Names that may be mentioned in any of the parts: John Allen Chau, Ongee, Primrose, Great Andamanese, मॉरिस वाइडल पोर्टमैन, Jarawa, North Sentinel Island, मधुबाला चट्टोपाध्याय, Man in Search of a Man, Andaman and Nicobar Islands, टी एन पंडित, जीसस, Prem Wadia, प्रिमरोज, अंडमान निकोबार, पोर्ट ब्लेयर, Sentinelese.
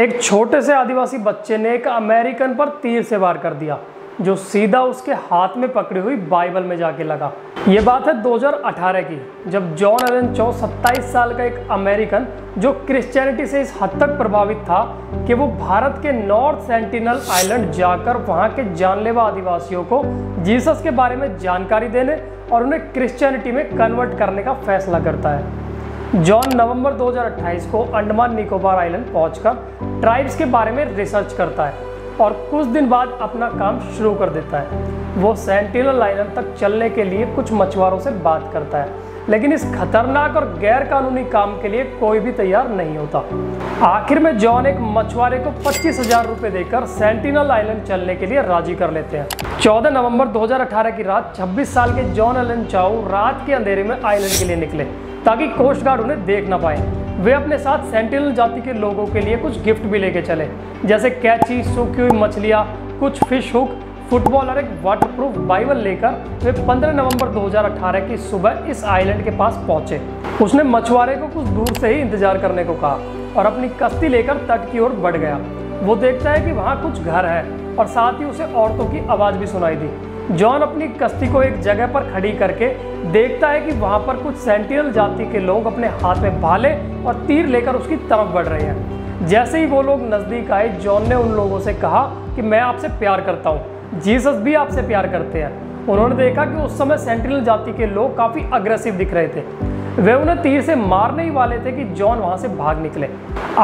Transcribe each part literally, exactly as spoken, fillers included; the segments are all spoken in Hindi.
एक छोटे से आदिवासी बच्चे ने एक अमेरिकन पर तीर से वार कर दिया जो सीधा उसके हाथ में पकड़ी हुई बाइबल में जाके लगा। ये बात है दो हज़ार अठारह की, जब जॉन एलन चौ सत्ताईस साल का एक अमेरिकन जो क्रिश्चियनिटी से इस हद तक प्रभावित था कि वो भारत के नॉर्थ सेंटिनल आइलैंड जाकर वहाँ के जानलेवा आदिवासियों को जीसस के बारे में जानकारी देने और उन्हें क्रिश्चियनिटी में कन्वर्ट करने का फैसला करता है। जॉन नवंबर दो हज़ार अट्ठाईस को अंडमान निकोबार आइलैंड पहुंचकर ट्राइब्स के बारे में रिसर्च करता है और कुछ दिन बाद अपना काम शुरू कर देता है। वो सेंटिनल आइलैंड तक चलने के लिए कुछ मछुआरों से बात करता है, लेकिन इस खतरनाक और गैर कानूनी काम के लिए कोई भी तैयार नहीं होता। आखिर में जॉन एक मछुआरे को पच्चीस हजार रुपये देकर सेंटिनल आइलैंड चलने के लिए राजी कर लेते हैं। चौदह नवंबर दो हज़ार अठारह की रात छब्बीस साल के जॉन एलन चाउ रात के अंधेरे में आइलैंड के लिए निकले ताकि कोस्ट गार्ड उन्हें देख ना पाए। वे अपने साथ सेंटिनल जाति के लोगों के लिए कुछ गिफ्ट भी लेके चले, जैसे कैची, सूखी हुई मछलियाँ, कुछ फिश हुक, फुटबॉल और एक वाटरप्रूफ बाइबल लेकर वे पंद्रह नवंबर दो हज़ार अठारह की सुबह इस आइलैंड के पास पहुंचे। उसने मछुआरे को कुछ दूर से ही इंतजार करने को कहा और अपनी कश्ती लेकर तट की ओर बढ़ गया। वो देखता है कि वहाँ कुछ घर है और साथ ही उसे औरतों की आवाज़ भी सुनाई दी। जॉन अपनी कश्ती को एक जगह पर खड़ी करके देखता है कि वहाँ पर कुछ सेंटिनल जाति के लोग अपने हाथ में भाले और तीर लेकर उसकी तरफ बढ़ रहे हैं। जैसे ही वो लोग नज़दीक आए, जॉन ने उन लोगों से कहा कि मैं आपसे प्यार करता हूँ, जीसस भी आपसे प्यार करते हैं। उन्होंने देखा कि उस समय सेंटिनल जाति के लोग काफ़ी अग्रेसिव दिख रहे थे। वे उन्हें तीर से मारने ही वाले थे कि जॉन वहां से भाग निकले।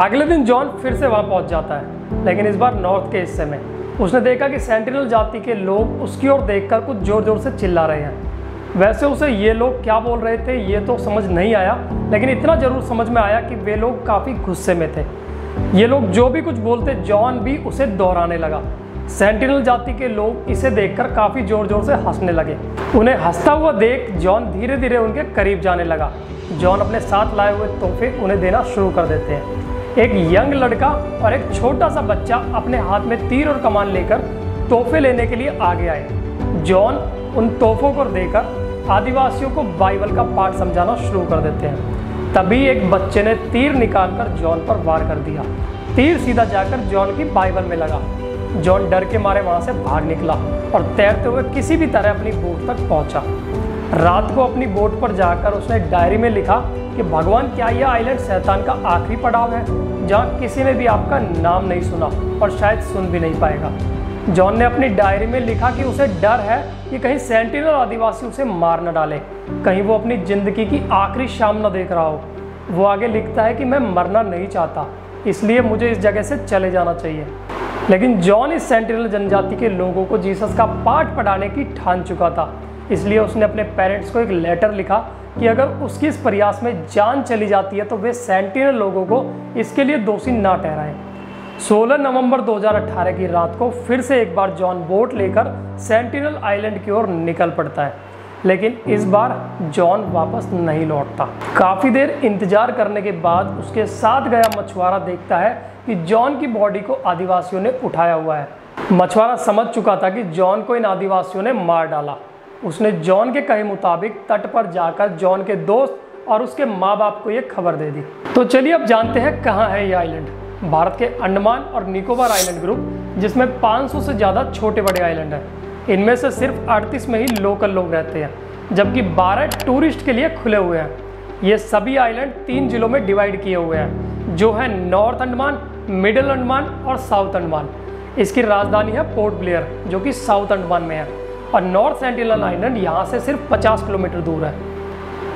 अगले दिन जॉन फिर से वहां पहुंच जाता है, लेकिन इस बार नॉर्थ के हिस्से में। उसने देखा कि सेंटिनल जाति के लोग उसकी ओर देखकर कुछ जोर जोर से चिल्ला रहे हैं। वैसे उसे ये लोग क्या बोल रहे थे ये तो समझ नहीं आया, लेकिन इतना जरूर समझ में आया कि वे लोग काफ़ी गुस्से में थे। ये लोग जो भी कुछ बोलते जॉन भी उसे दोहराने लगा। सेंटिनल जाति के लोग इसे देखकर काफ़ी जोर जोर से हंसने लगे। उन्हें हंसता हुआ देख जॉन धीरे धीरे उनके करीब जाने लगा। जॉन अपने साथ लाए हुए तोहफे उन्हें देना शुरू कर देते हैं। एक यंग लड़का और एक छोटा सा बच्चा अपने हाथ में तीर और कमान लेकर तोहफे लेने के लिए आगे आए। जॉन उन तोहफों को देकर आदिवासियों को बाइबल का पाठ समझाना शुरू कर देते हैं। तभी एक बच्चे ने तीर निकालकर जॉन पर वार कर दिया। तीर सीधा जाकर जॉन की बाइबल में लगा। जॉन डर के मारे वहाँ से भाग निकला और तैरते हुए किसी भी तरह अपनी बोट तक पहुँचा। रात को अपनी बोट पर जाकर उसने डायरी में लिखा कि भगवान, क्या यह आइलैंड शैतान का आखिरी पड़ाव है जहाँ किसी ने भी आपका नाम नहीं सुना और शायद सुन भी नहीं पाएगा। जॉन ने अपनी डायरी में लिखा कि उसे डर है कि कहीं सेंटिनल आदिवासी उसे मार न डाले, कहीं वो अपनी ज़िंदगी की आखिरी शाम न देख रहा हो। वो आगे लिखता है कि मैं मरना नहीं चाहता, इसलिए मुझे इस जगह से चले जाना चाहिए। लेकिन जॉन इस सेंटिनल जनजाति के लोगों को जीसस का पाठ पढ़ाने की ठान चुका था, इसलिए उसने अपने पेरेंट्स को एक लेटर लिखा कि अगर उसकी इस प्रयास में जान चली जाती है तो वे सेंटिनल लोगों को इसके लिए दोषी ना ठहराएं। सोलह नवंबर दो हज़ार अठारह की रात को फिर से एक बार जॉन बोट लेकर सेंटिनल आइलैंड की ओर निकल पड़ता है, लेकिन इस बार जॉन वापस नहीं लौटता। काफ़ी देर इंतजार करने के बाद उसके साथ गया मछुआरा देखता है कि जॉन की बॉडी को आदिवासियों ने उठाया हुआ है। मछुआरा समझ चुका था कि जॉन को इन आदिवासियों ने मार डाला। उसने जॉन के कहे मुताबिक तट पर जाकर जॉन के दोस्त और उसके माँ बाप को ये खबर दे दी। तो चलिए अब जानते हैं कहाँ है ये आइलैंड। भारत के अंडमान और निकोबार आइलैंड ग्रुप, जिसमें पाँच सौ से ज़्यादा छोटे बड़े आइलैंड हैं। इनमें से सिर्फ अड़तीस में ही लोकल लोग रहते हैं, जबकि बारह टूरिस्ट के लिए खुले हुए हैं। ये सभी आइलैंड तीन जिलों में डिवाइड किए हुए हैं, जो हैं नॉर्थ अंडमान, मिडिल अंडमान और साउथ अंडमान। इसकी राजधानी है पोर्ट ब्लेयर, जो कि साउथ अंडमान में है, और नॉर्थ सेंटिनल आइलैंड यहाँ से सिर्फ पचास किलोमीटर दूर है।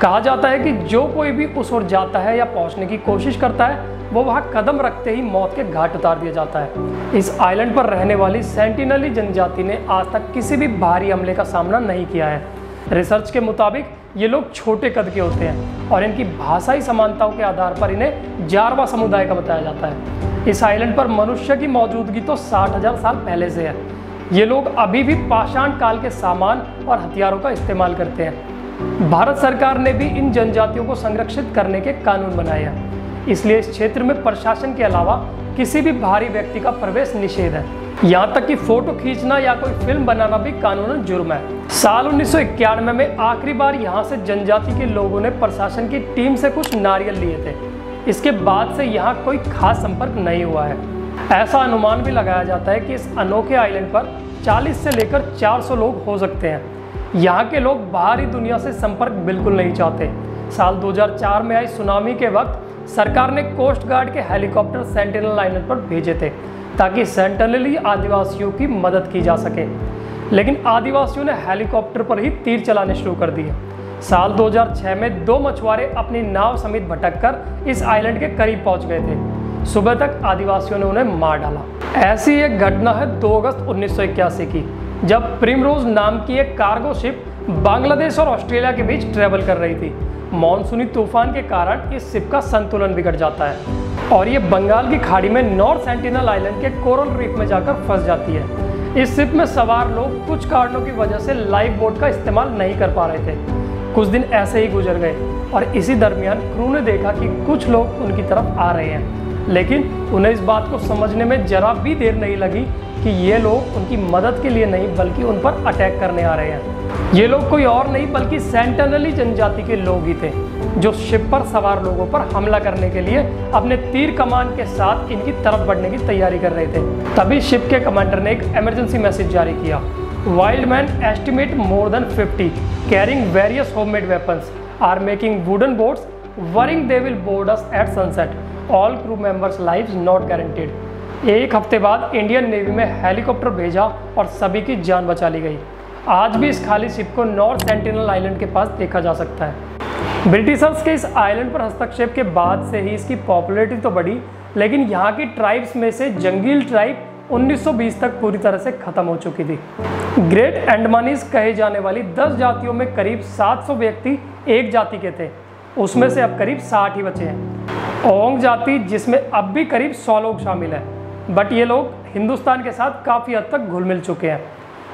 कहा जाता है कि जो कोई भी उस ओर जाता है या पहुँचने की कोशिश करता है वो वहाँ कदम रखते ही मौत के घाट उतार दिया जाता है। इस आइलैंड पर रहने वाली सेंटिनली जनजाति ने आज तक किसी भी भारी हमले का सामना नहीं किया है। रिसर्च के मुताबिक ये लोग छोटे कद के होते हैं और इनकी भाषाई समानताओं के आधार पर इन्हें जारवा समुदाय का बताया जाता है। इस आइलैंड पर मनुष्य की मौजूदगी तो साठ हज़ार साल पहले से है। ये लोग अभी भी पाषाण काल के सामान और हथियारों का इस्तेमाल करते हैं। भारत सरकार ने भी इन जनजातियों को संरक्षित करने के कानून बनाए हैं, इसलिए इस क्षेत्र में प्रशासन के अलावा किसी भी बाहरी व्यक्ति का प्रवेश निषेध है। यहाँ तक कि फोटो खींचना या कोई फिल्म बनाना भी कानूनन जुर्म है। साल उन्नीस सौ इक्यानवे में आखिरी बार यहाँ से जनजाति के लोगों ने प्रशासन की टीम से कुछ नारियल लिए थे। इसके बाद से यहाँ कोई खास संपर्क नहीं हुआ है। ऐसा अनुमान भी लगाया जाता है कि इस अनोखे आइलैंड पर चालीस से लेकर चार सौ लोग हो सकते हैं। यहाँ के लोग बाहरी दुनिया से संपर्क बिल्कुल नहीं चाहते। साल दो हज़ार चार में आई सुनामी के वक्त सरकार ने कोस्ट गार्ड के हेलीकॉप्टर सेंटिनल आइलैंड पर भेजे थे ताकि सेंटिनली आदिवासियों की मदद की जा सके, लेकिन आदिवासियों ने हेलीकॉप्टर पर ही तीर चलाने शुरू कर दिए। साल दो हज़ार छह में दो मछुआरे अपनी नाव समेत भटककर इस आइलैंड के करीब पहुंच गए थे। सुबह तक आदिवासियों ने उन्हें मार डाला। ऐसी एक घटना है दो अगस्त उन्नीस सौ इक्यासी की, जब प्रिमरोज नाम की एक कार्गो शिप बांग्लादेश और ऑस्ट्रेलिया के बीच ट्रेवल कर रही थी। मानसूनी तूफान के कारण इस शिप का संतुलन बिगड़ जाता है और ये बंगाल की खाड़ी में नॉर्थ सेंटिनल आइलैंड के कोरल रीफ में जाकर फंस जाती है। इस शिप में सवार लोग कुछ कारणों की वजह से लाइफ बोट का इस्तेमाल नहीं कर पा रहे थे। कुछ दिन ऐसे ही गुजर गए और इसी दरमियान क्रू ने देखा कि कुछ लोग उनकी तरफ आ रहे हैं, लेकिन उन्हें इस बात को समझने में जरा भी देर नहीं लगी कि ये लोग उनकी मदद के लिए नहीं बल्कि उन पर अटैक करने आ रहे हैं। ये लोग कोई और नहीं बल्कि सेंटिनली जनजाति के लोग ही थे, जो शिप पर सवार लोगों पर हमला करने के लिए अपने तीर कमान के साथ इनकी तरफ बढ़ने की तैयारी कर रहे थे। तभी शिप के कमांडर ने एक इमरजेंसी मैसेज जारी किया, wild man estimate more than fifty carrying various homemade weapons are making wooden boats worrying they will board us at sunset all crew members lives not guaranteed. एक हफ्ते बाद इंडियन नेवी में हेलीकॉप्टर भेजा और सभी की जान बचा ली गई। आज भी इस खाली शिप को नॉर्थ सेंटिनल आइलैंड के पास देखा जा सकता है। ब्रिटिशर्स के इस आइलैंड पर हस्तक्षेप के बाद से ही इसकी पॉपुलैरिटी तो बढ़ी, लेकिन यहाँ की ट्राइब्स में से जंगील ट्राइब उन्नीस सौ बीस तक पूरी तरह से खत्म हो चुकी थी। ग्रेट एंडमानीज कहे जाने वाली दस जातियों में करीब सात सौ व्यक्ति एक जाति के थे, उसमें से अब करीब साठ ही बचे हैं। ओंग जाति, जिसमें अब भी करीब सौ लोग शामिल हैं, बट ये लोग हिंदुस्तान के साथ काफ़ी हद तक घुल मिल चुके हैं।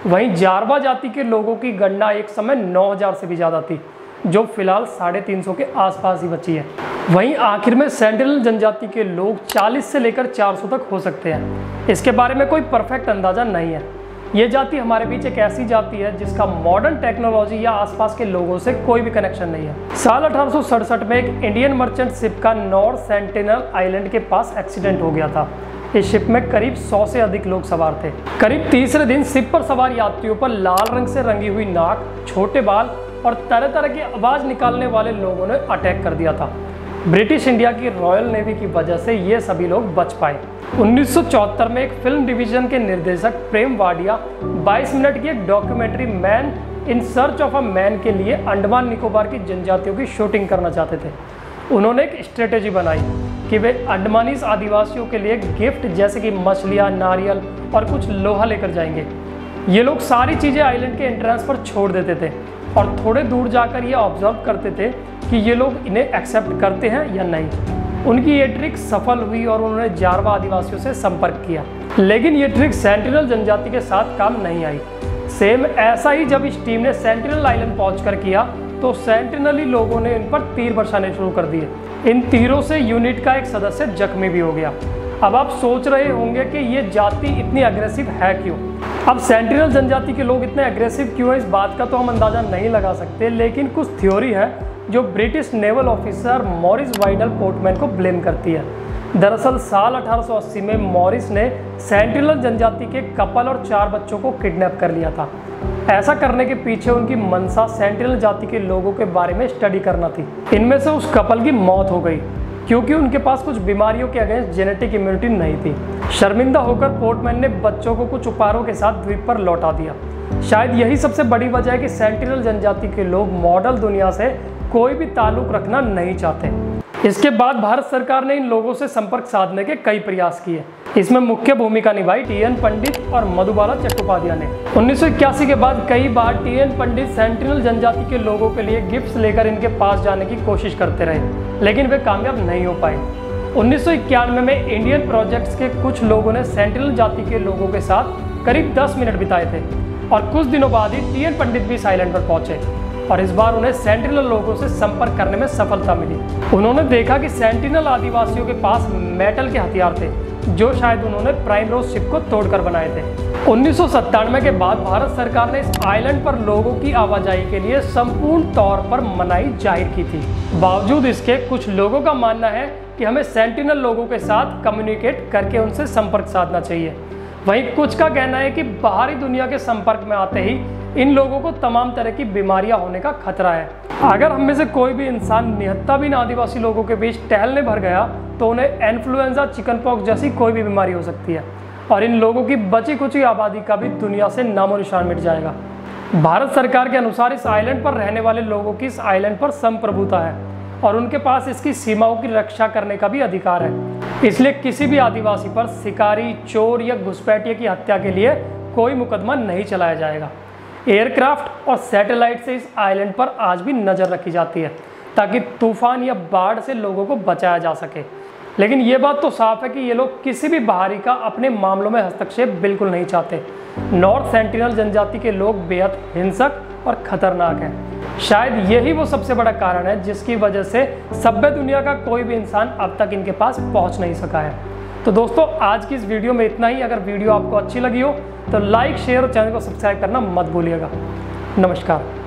वहीं जारवा जाति के लोगों की गणना एक समय नौ हज़ार से भी ज़्यादा थी, जो फिलहाल साढ़े तीन सौ के आसपास ही बची है। वहीं आखिर में सेंटिनल जनजाति के लोग चालीस से लेकर चार सौ तक हो सकते हैं। इसके बारे में कोई परफेक्ट अंदाज़ा नहीं है। ये जाति हमारे बीच एक ऐसी जाति है जिसका मॉडर्न टेक्नोलॉजी या आसपास के लोगों से कोई भी कनेक्शन नहीं है। साल अठारह सौ सड़सठ में एक इंडियन मर्चेंट शिप का नॉर्थ सेंटिनल आइलैंड के पास एक्सीडेंट हो गया था। इस शिप में करीब सौ से अधिक लोग सवार थे। करीब तीसरे दिन शिप पर सवार यात्रियों पर लाल रंग से रंगी हुई नाक, छोटे बाल और तरह तरह की आवाज़ निकालने वाले लोगों ने अटैक कर दिया था। ब्रिटिश इंडिया की रॉयल नेवी की वजह से ये सभी लोग बच पाए। उन्नीस सौ चौहत्तर में एक फिल्म डिवीजन के निर्देशक प्रेम वाडिया बाईस मिनट की एक documentary man in search of a man के लिए अंडमान निकोबार की जनजातियों की शूटिंग करना चाहते थे। उन्होंने एक स्ट्रेटेजी बनाई कि वे अंडमानीज आदिवासियों के लिए गिफ्ट जैसे कि मछलियाँ, नारियल और कुछ लोहा लेकर जाएंगे। ये लोग सारी चीज़ें आइलैंड के एंट्रेंस पर छोड़ देते थे और थोड़े दूर जाकर ये ऑब्जर्व करते थे कि ये लोग इन्हें एक्सेप्ट करते हैं या नहीं। उनकी ये ट्रिक सफल हुई और उन्होंने जारवा आदिवासियों से संपर्क किया, लेकिन ये ट्रिक सेंटिनल जनजाति के साथ काम नहीं आई। सेम ऐसा ही जब इस टीम ने सेंटिनल आइलैंड पहुंचकर किया तो सेंटिनली लोगों ने इन पर तीर बरसाने शुरू कर दिए। इन तीरों से यूनिट का एक सदस्य जख्मी भी हो गया। अब आप सोच रहे होंगे कि ये जाति इतनी अग्रेसिव है क्यों। अब सेंटिनल जनजाति के लोग इतने अग्रेसिव क्यों है, इस बात का तो हम अंदाज़ा नहीं लगा सकते, लेकिन कुछ थ्योरी है जो British naval officer मॉरिस वाइडल पोर्टमैन को ब्लेम करती है। दरअसल साल अठारह सौ अस्सी में मॉरिस ने सेंटिनल जनजाति के कपल और चार बच्चों को किडनैप कर लिया था। ऐसा करने के पीछे उनकी मंशा सेंटिनल जाति के लोगों के बारे में स्टडी करना थी। इनमें से उस कपल की मौत हो गई क्योंकि उनके पास कुछ बीमारियों के अगेंस्ट जेनेटिक इम्यूनिटी नहीं थी। शर्मिंदा होकर पोर्टमैन ने बच्चों को कुछ उपहारों के साथ द्वीप पर लौटा दिया। शायद यही सबसे बड़ी वजह है कि सेंटिनल जनजाति के लोग मॉडल दुनिया से कोई भी ताल्लुक रखना नहीं चाहते। इसके बाद भारत सरकार ने इन लोगों से संपर्क साधने के कई प्रयास किए। इसमें मुख्य भूमिका निभाई टी एन पंडित और मधुबाला चट्टोपाध्याय ने। उन्नीस सौ इक्यासी के बाद कई बार टी एन पंडित सेंटिनल जनजाति के लोगों के लिए गिफ्ट्स लेकर इनके पास जाने की कोशिश करते रहे, लेकिन वे कामयाब नहीं हो पाए। उन्नीस सौ इक्यानवे में इंडियन प्रोजेक्ट्स के कुछ लोगों ने सेंटिनल जाति के लोगों के साथ करीब दस मिनट बिताए थे और कुछ दिनों बाद ही टी एन पंडित भी आइलैंड पर पहुंचे और इस बार उन्हें सेंटिनल लोगों से संपर्क करने में सफलता मिली। उन्होंने देखा कि सेंटिनल आदिवासियों के पास मेटल के हथियार थे, जो शायद उन्होंने प्राइमरोज शिप को तोड़कर बनाए थे। उन्नीस सौ सत्तानवे के बाद भारत सरकार ने इस आइलैंड पर लोगों की आवाजाही के लिए संपूर्ण तौर पर मनाही जाहिर की थी। बावजूद इसके कुछ लोगों का मानना है कि हमें सेंटिनल लोगों के साथ कम्युनिकेट करके उनसे संपर्क साधना चाहिए। वहीं कुछ का कहना है कि बाहरी दुनिया के संपर्क में आते ही इन लोगों को तमाम तरह की बीमारियां होने का खतरा है। अगर हम में से कोई भी इंसान निहत्ताबीन आदिवासी लोगों के बीच टहलने भर गया तो उन्हें इन्फ्लुएंजा, चिकनपॉक्स जैसी कोई भी बीमारी हो सकती है और इन लोगों की बची कुची आबादी का भी दुनिया से नामो निशान मिट जाएगा। भारत सरकार के अनुसार इस आइलैंड पर रहने वाले लोगों की इस आइलैंड पर संप्रभुता है और उनके पास इसकी सीमाओं की रक्षा करने का भी अधिकार है। इसलिए किसी भी आदिवासी पर शिकारी, चोर या घुसपैठिए की हत्या के लिए कोई मुकदमा नहीं चलाया जाएगा। एयरक्राफ्ट और सैटेलाइट से इस आइलैंड पर आज भी नज़र रखी जाती है ताकि तूफान या बाढ़ से लोगों को बचाया जा सके। लेकिन ये बात तो साफ है कि ये लोग किसी भी बाहरी का अपने मामलों में हस्तक्षेप बिल्कुल नहीं चाहते। नॉर्थ सेंटिनल जनजाति के लोग बेहद हिंसक और खतरनाक हैं। शायद यही वो सबसे बड़ा कारण है जिसकी वजह से सभ्य दुनिया का कोई भी इंसान अब तक इनके पास पहुंच नहीं सका है। तो दोस्तों, आज की इस वीडियो में इतना ही। अगर वीडियो आपको अच्छी लगी हो तो लाइक, शेयर और चैनल को सब्सक्राइब करना मत भूलिएगा। नमस्कार।